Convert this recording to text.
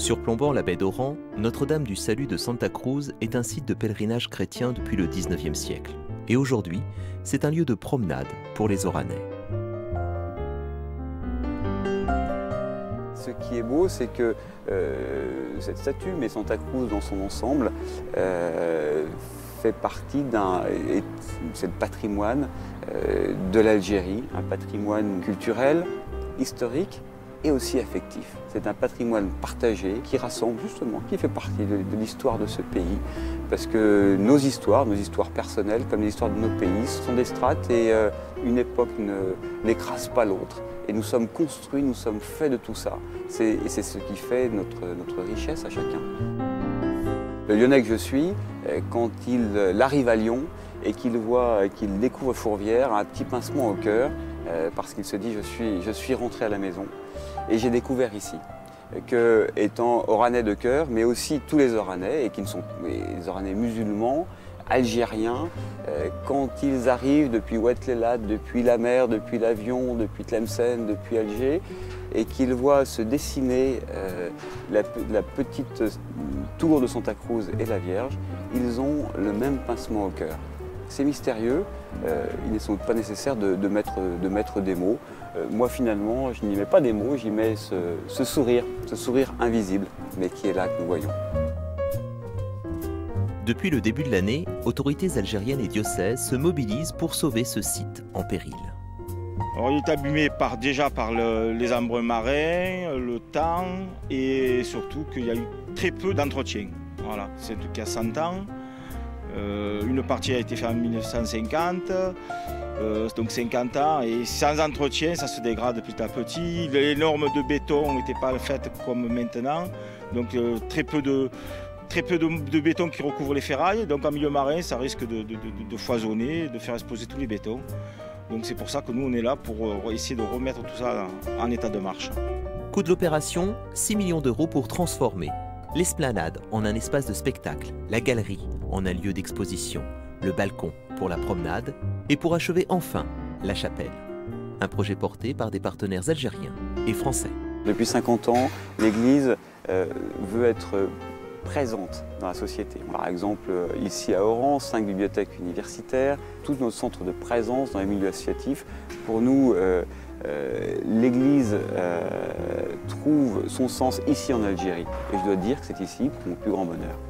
Surplombant la baie d'Oran, Notre-Dame du Salut de Santa Cruz est un site de pèlerinage chrétien depuis le XIXe siècle. Et aujourd'hui, c'est un lieu de promenade pour les Oranais. Ce qui est beau, c'est que cette statue, mais Santa Cruz dans son ensemble, fait partie d'un patrimoine de l'Algérie, un patrimoine culturel, historique et aussi affectif. C'est un patrimoine partagé qui rassemble justement, qui fait partie de l'histoire de ce pays, parce que nos histoires personnelles, comme les histoires de nos pays, sont des strates et une époque n'écrase pas l'autre. Et nous sommes construits, nous sommes faits de tout ça. Et c'est ce qui fait notre richesse à chacun. Le Lyonnais que je suis, quand il arrive à Lyon et qu'il découvre Fourvière, un petit pincement au cœur, parce qu'il se dit « je suis rentré à la maison ». Et j'ai découvert ici que, étant Oranais de cœur, mais aussi tous les Oranais, et qui ne sont les Oranais musulmans, Algériens, quand ils arrivent depuis Oued Clélat, depuis la mer, depuis l'avion, depuis Tlemcen, depuis Alger, et qu'ils voient se dessiner la petite tour de Santa Cruz et la Vierge, ils ont le même pincement au cœur. C'est mystérieux, il n'est sans doute pas nécessaire de mettre des mots. Moi finalement, je n'y mets pas des mots, j'y mets ce sourire invisible, mais qui est là, que nous voyons. Depuis le début de l'année, autorités algériennes et diocèses se mobilisent pour sauver ce site en péril. Alors, il est abîmé déjà par les arbres marins, le temps, et surtout qu'il y a eu très peu d'entretien. Voilà, c'est tout cas 100 ans. Une partie a été faite en 1950, donc 50 ans, et sans entretien, ça se dégrade petit à petit. Les normes de béton n'étaient pas faites comme maintenant, donc très peu de béton qui recouvre les ferrailles. Donc en milieu marin, ça risque de foisonner, de faire exploser tous les bétons. Donc c'est pour ça que nous, on est là pour essayer de remettre tout ça en état de marche. Coût de l'opération, 6 millions d'euros pour transformer l'esplanade en un espace de spectacle, la galerie en un lieu d'exposition, le balcon pour la promenade et pour achever enfin la chapelle. Un projet porté par des partenaires algériens et français. Depuis 50 ans, l'église veut être présente dans la société. Par exemple, ici à Oran, 5 bibliothèques universitaires, tous nos centres de présence dans les milieux associatifs. Pour nous, l'église trouve son sens ici en Algérie. Et je dois dire que c'est ici pour mon plus grand bonheur.